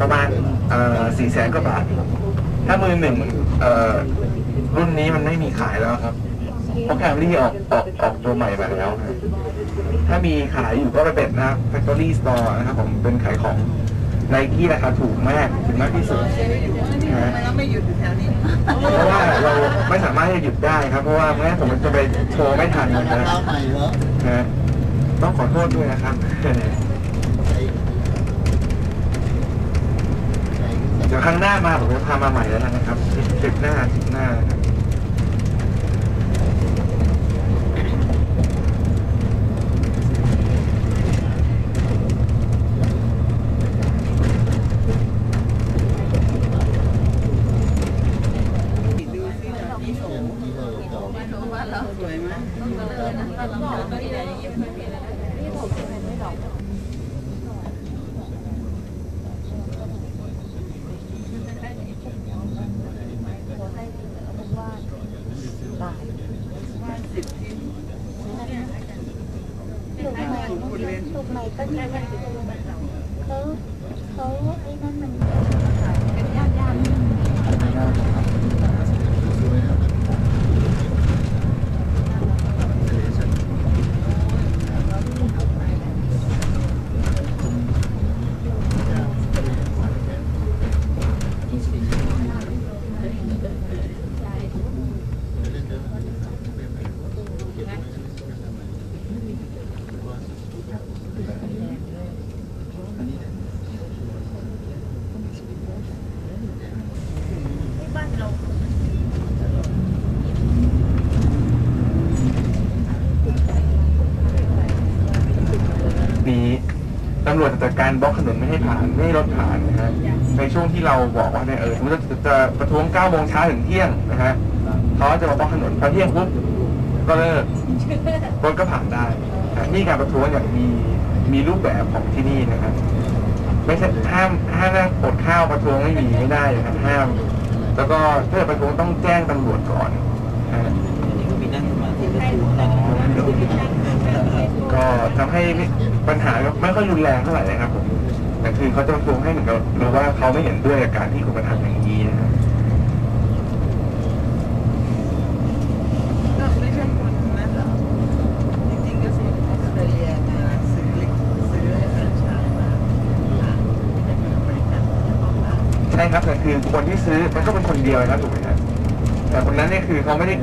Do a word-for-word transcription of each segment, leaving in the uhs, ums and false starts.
ประมาณสี่แสนกว่าบาทถ้ามือหนึ่งรุ่นนี้มันไม่มีขายแล้วครับเพราะแคมรี่ออกออกออกตัวใหม่มาแล้วถ้ามีขายอยู่ก็ไปเป็นนะแฟคทอรี่สโตร์นะครับผมเป็นขายของไนกี้ราคาถูกมากถูกมากที่สุดนะไม่หยุดแถวนี้เพราะว่าเราไม่สามารถจะหยุดได้ครับเพราะว่าแม้ผมจะไปโชว์ไม่ทันนะนะต้องขอโทษด้วยนะครับเดี๋ยวครั้งหน้ามาผมจะพามาใหม่แล้วนะครับติดหน้าติดหน้าตำรวจจัดการบล็อกถนนไม่ให้ผ่านไม่ให้รถผ่านนะฮะในช่วงที่เราบอกว่าเนี่ยเออสมมติจะประท้วงเก้าโมงเช้าถึงเที่ยงนะฮะเขาจะมาบล็อกถนนพอเที่ยงปุ๊บก็เลิกรถก็ผ่านได้นี่การประท้วงอย่างมีมีรูปแบบของที่นี่นะครับไม่ใช่ห้ามห้ามนั่งอดข้าวประท้วงไม่มีไม่ได้นะครับห้ามแล้วก็ถ้าประท้วงต้องแจ้งตำรวจก่อนก็ทำให้ปัญหาไม่ค่อยรุนแรงเท่าไหร่นะครับผมแต่คือเขาจะทวงให้เหมือนกับรู้ว่าเขาไม่เห็นด้วยกับการที่คุณกระทำอย่างนี้นะครับไม่ใช่คนนะจริงๆก็ซื้อเรียนซื้อเล็กซื้อเล็กใช่ไหมใช่ครับแต่คือคนที่ซื้อมันก็เป็นคนเดียวนะถูกไหมครับแต่คนนั้นเนี่ยคือเขาไม่ได้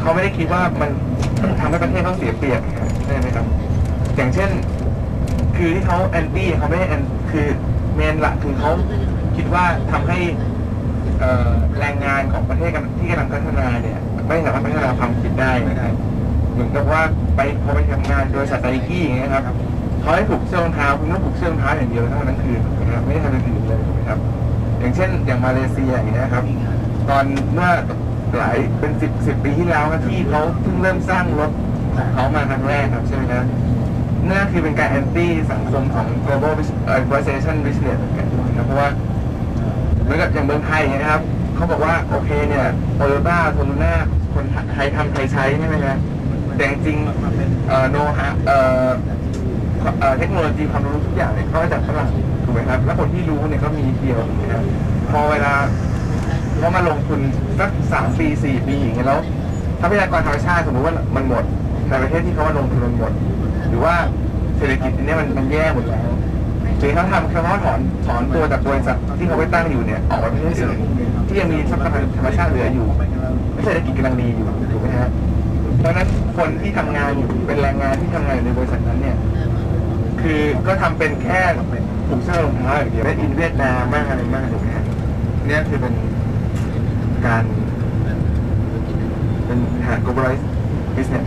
เขาไม่ได้คิดว่ามันทำให้ประเทศต้องเสียเปรียบใช่ไหมครับอย่างเช่นคือที่เขาแอนตี้เขาไม่ได้แอนคือเมนหลักคือเขาคิดว่าทำให้แรงงานของประเทศที่กำลังพัฒนาเนี่ยไม่สามารถพัฒนาความคิดได้นะครับเหมือนกับว่าไปพอไปทำงานโดยสไตล์กี้อย่างเงี้ยครับเขาให้ผูกเสื้อรองเท้าคุณต้องผูกเสื้อรองเท้าอย่างเดียวเท่านั้นคือนะครับไม่ได้ทำอย่างอื่นเลยนะครับอย่างเช่นอย่างมาเลเซียอย่างเงี้ยครับตอนเมื่อหลายเป็นสิบสิบปีที่แล้วที่เขาเพิ่งเริ่มสร้างรถของเขามาครั้งแรกครับใช่ไหมครับนั่นคือเป็นการแอนตี้สังคมของ global globalization business นะเพราะว่าเหมือนกับอย่างเมืองไทยนะครับเขาบอกว่าโอเคเนี่ย Toyota Toyota คนไทยทำไทยใช้ใช่ไหมครับแต่จริงโนฮะเทคโนโลยีความรู้ทุกอย่างเนี่ยเขาจะจากฝรั่งถูกไหมครับแล้วคนที่รู้เนี่ยก็มีเดียวนะครับพอเวลาเขามาลงทุนสักสามปีสี่ปีอย่างเงี้ยแล้วทรัพยากรธรรมชาติสมมติว่ามันหมดในประเทศที่เขามาลงทุนมันหมดหรือว่าเศรษฐกิจนี้มันมันแย่หมดแล้วหรือเขาทำเขาถอนถอนตัวจากบริษัทที่เขาไปตั้งอยู่เนี่ยออกมาเป็นที่สุดที่ยังมีทรัพยากรธรรมชาติเหลืออยู่เศรษฐกิจกำลังดีอยู่ถูกไหมฮะเพราะนั้นคนที่ทำงานอยู่เป็นแรงงานที่ทำงานในบริษัทนั้นเนี่ยคือก็ทำเป็นแค่ผูกเชือกลงเท้าอย่างเดียวไม่อินเวสต์นามากอะไรมากถูกไหมฮะเนี่ยคือเป็นการเป็นหา globalize business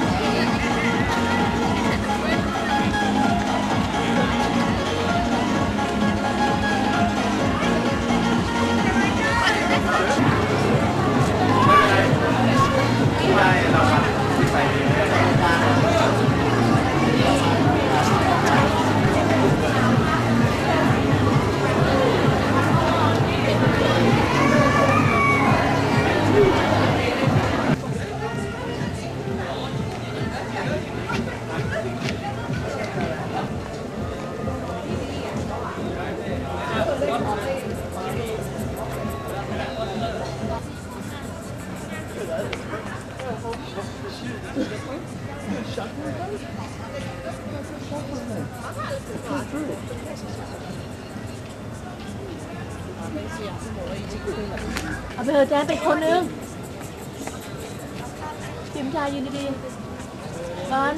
เอาไปเถอะแจ๊ไปคนนึงจิมชายยืนดีๆร้อน